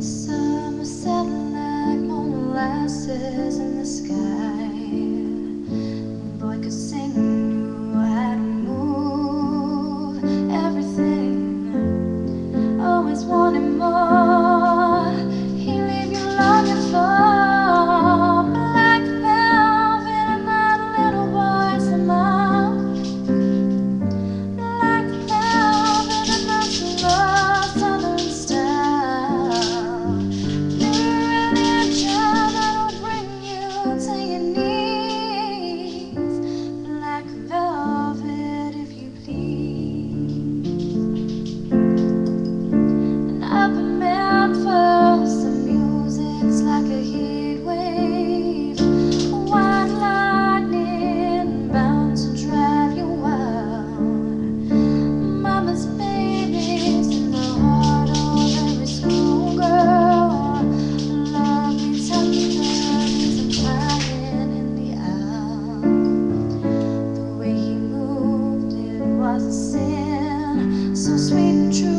Summer setting like molasses in the sky. The boy could sing and knew how to move everything. Always wanted more. He'd leave you longing for black velvet in that little boy's mouth. Black velvet in that slow southern style. They were really a child that'll bring you to your knees. Black velvet, if you please. And up in Memphis, the music's like a heat wave. White lightning bound to drive you wild. Mama's babies in the heart of every schoolgirl. Love me tender and flying in the aisle. The way he moved, it was a sin, so sweet and true.